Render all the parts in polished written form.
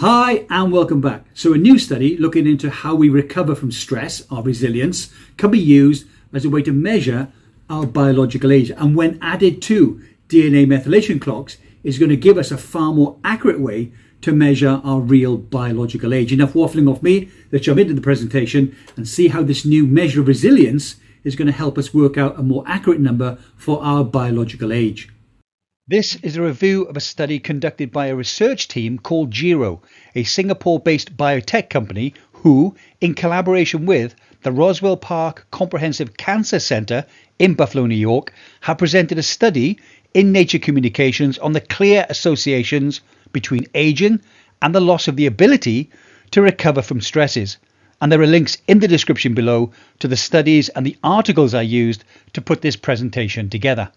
Hi and welcome back. So a new study looking into how we recover from stress, our resilience, can be used as a way to measure our biological age, and when added to DNA methylation clocks is going to give us a far more accurate way to measure our real biological age. Enough waffling off me, let's jump into the presentation and see how this new measure of resilience is going to help us work out a more accurate number for our biological age. This is a review of a study conducted by a research team called Gero, a Singapore-based biotech company who, in collaboration with the Roswell Park Comprehensive Cancer Center in Buffalo, New York, have presented a study in Nature Communications on the clear associations between aging and the loss of the ability to recover from stresses. And there are links in the description below to the studies and the articles I used to put this presentation together.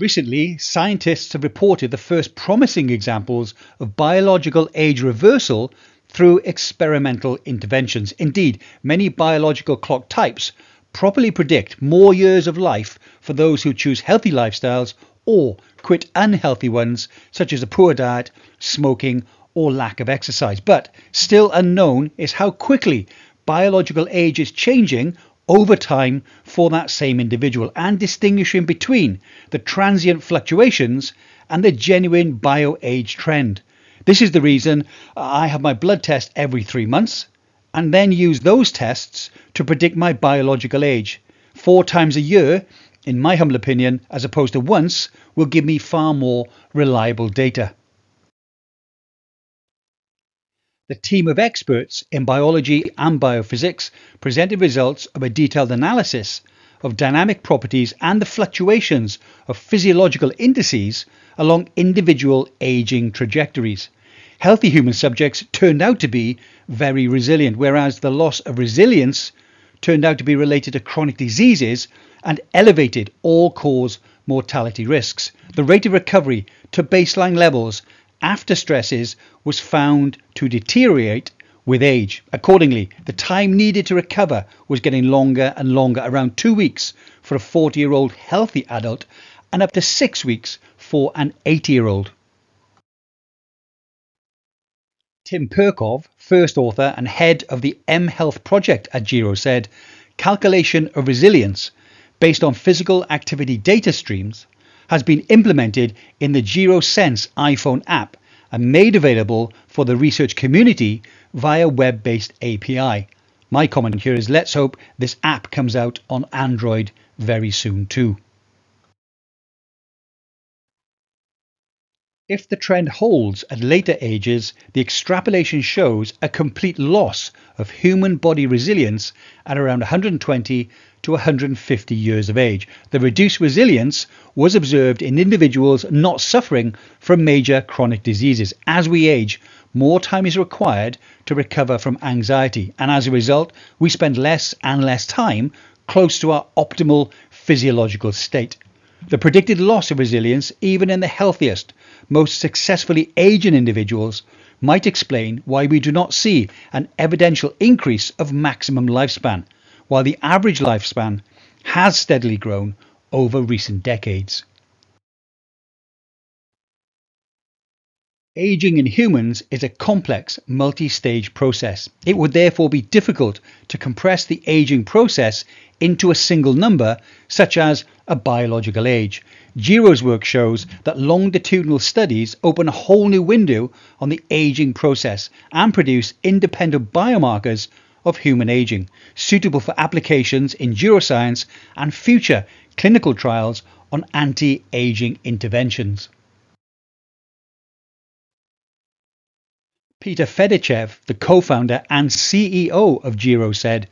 Recently, scientists have reported the first promising examples of biological age reversal through experimental interventions. Indeed, many biological clock types properly predict more years of life for those who choose healthy lifestyles or quit unhealthy ones, such as a poor diet, smoking, or lack of exercise. But still unknown is how quickly biological age is changing over time for that same individual, and distinguishing between the transient fluctuations and the genuine bio-age trend. This is the reason I have my blood test every 3 months and then use those tests to predict my biological age. 4 times a year, in my humble opinion, as opposed to once, will give me far more reliable data. The team of experts in biology and biophysics presented results of a detailed analysis of dynamic properties and the fluctuations of physiological indices along individual aging trajectories. Healthy human subjects turned out to be very resilient, whereas the loss of resilience turned out to be related to chronic diseases and elevated all-cause mortality risks. The rate of recovery to baseline levels after stresses was found to deteriorate with age. Accordingly, the time needed to recover was getting longer and longer, around 2 weeks for a 40-year-old healthy adult and up to 6 weeks for an 80-year-old. Tim Perkov, first author and head of the mHealth project at Gero, said, "Calculation of resilience based on physical activity data streams has been implemented in the GyroSense iPhone app and made available for the research community via web-based API. My comment here is let's hope this app comes out on Android very soon too." If the trend holds at later ages, the extrapolation shows a complete loss of human body resilience at around 120 to 150 years of age. The reduced resilience was observed in individuals not suffering from major chronic diseases. As we age, more time is required to recover from anxiety, and as a result, we spend less and less time close to our optimal physiological state. The predicted loss of resilience, even in the healthiest, most successfully aging individuals, might explain why we do not see an evidential increase of maximum lifespan, while the average lifespan has steadily grown over recent decades. Aging in humans is a complex, multi-stage process. It would therefore be difficult to compress the aging process into a single number, such as a biological age. Gero's work shows that longitudinal studies open a whole new window on the aging process and produce independent biomarkers of human aging, suitable for applications in neuroscience and future clinical trials on anti-aging interventions. Peter Fedichev, the co-founder and CEO of Gero, said,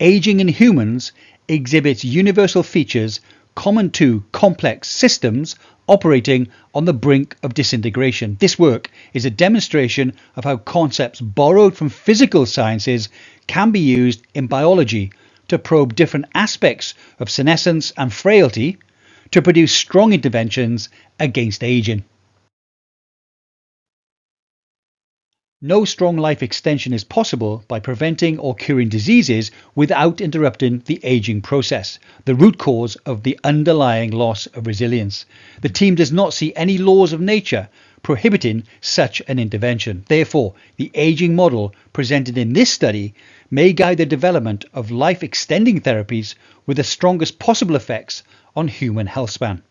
"Aging in humans exhibits universal features common to complex systems operating on the brink of disintegration. This work is a demonstration of how concepts borrowed from physical sciences can be used in biology to probe different aspects of senescence and frailty to produce strong interventions against aging." No strong life extension is possible by preventing or curing diseases without interrupting the aging process, the root cause of the underlying loss of resilience. The team does not see any laws of nature prohibiting such an intervention. Therefore, the aging model presented in this study may guide the development of life-extending therapies with the strongest possible effects on human healthspan.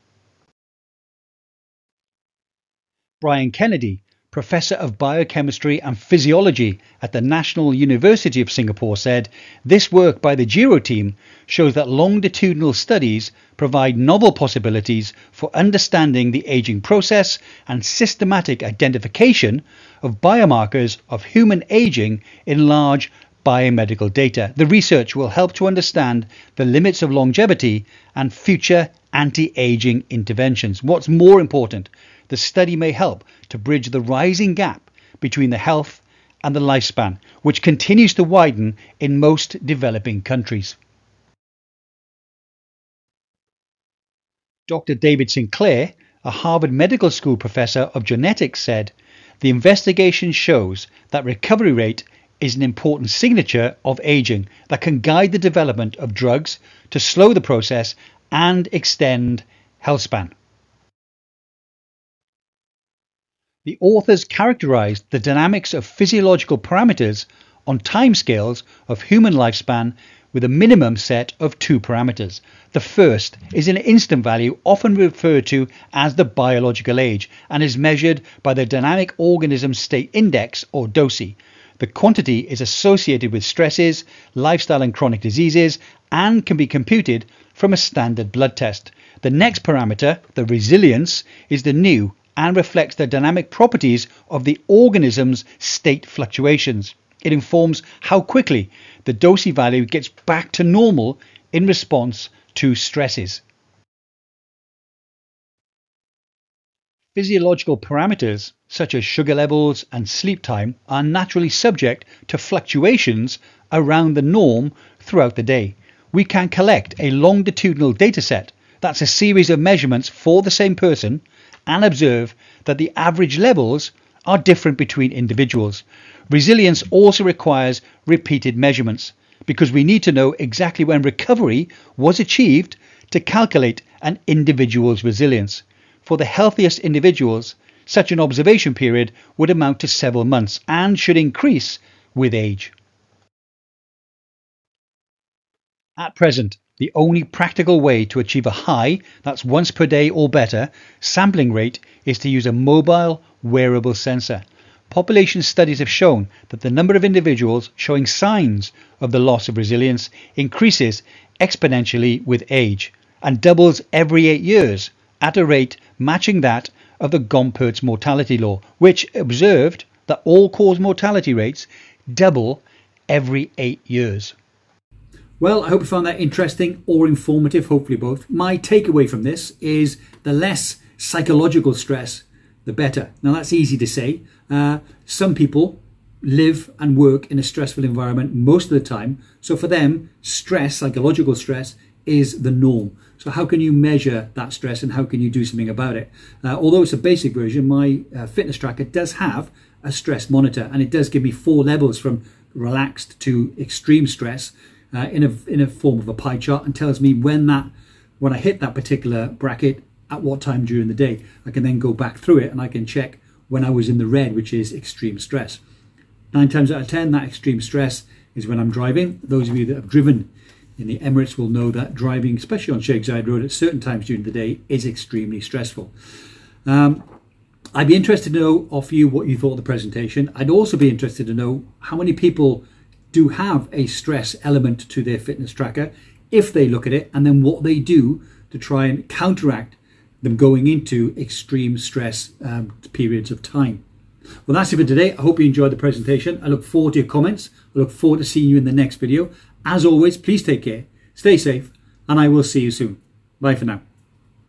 Brian Kennedy, Professor of Biochemistry and Physiology at the National University of Singapore, said, "This work by the Gero team shows that longitudinal studies provide novel possibilities for understanding the aging process and systematic identification of biomarkers of human aging in large biomedical data. The research will help to understand the limits of longevity and future anti-aging interventions. What's more important, the study may help to bridge the rising gap between the health and the lifespan, which continues to widen in most developing countries." Dr. David Sinclair, a Harvard Medical School professor of genetics, said, "The investigation shows that recovery rate is an important signature of aging that can guide the development of drugs to slow the process and extend healthspan." The authors characterized the dynamics of physiological parameters on timescales of human lifespan with a minimum set of two parameters. The first is an instant value, often referred to as the biological age, and is measured by the dynamic organism state index, or DOSI. The quantity is associated with stresses, lifestyle and chronic diseases, and can be computed from a standard blood test. The next parameter, the resilience, is the new and reflects the dynamic properties of the organism's state fluctuations. It informs how quickly the DOSI value gets back to normal in response to stresses. Physiological parameters such as sugar levels and sleep time are naturally subject to fluctuations around the norm throughout the day. We can collect a longitudinal dataset, that's a series of measurements for the same person, and observe that the average levels are different between individuals. Resilience also requires repeated measurements because we need to know exactly when recovery was achieved to calculate an individual's resilience. For the healthiest individuals, such an observation period would amount to several months and should increase with age. At present, the only practical way to achieve a high, that's once per day or better, sampling rate is to use a mobile wearable sensor. Population studies have shown that the number of individuals showing signs of the loss of resilience increases exponentially with age and doubles every 8 years at a rate matching that of the Gompertz mortality law, which observed that all-cause mortality rates double every 8 years. Well, I hope you found that interesting or informative, hopefully both. My takeaway from this is the less psychological stress, the better. Now, that's easy to say. Some people live and work in a stressful environment most of the time. So for them, stress, psychological stress, is the norm. So how can you measure that stress and how can you do something about it? Although it's a basic version, my fitness tracker does have a stress monitor, and it does give me 4 levels from relaxed to extreme stress. In a form of a pie chart, and tells me when I hit that particular bracket at what time during the day. I can then go back through it and I can check when I was in the red, which is extreme stress. 9 times out of 10, that extreme stress is when I'm driving. Those of you that have driven in the Emirates will know that driving, especially on Sheikh Zayed Road at certain times during the day, is extremely stressful. I'd be interested to know off you what you thought of the presentation. I'd also be interested to know how many people do have a stress element to their fitness tracker, if they look at it, and then what they do to try and counteract them going into extreme stress periods of time. Well, that's it for today. I hope you enjoyed the presentation. I look forward to your comments. I look forward to seeing you in the next video. As always, please take care, stay safe, and I will see you soon. Bye for now.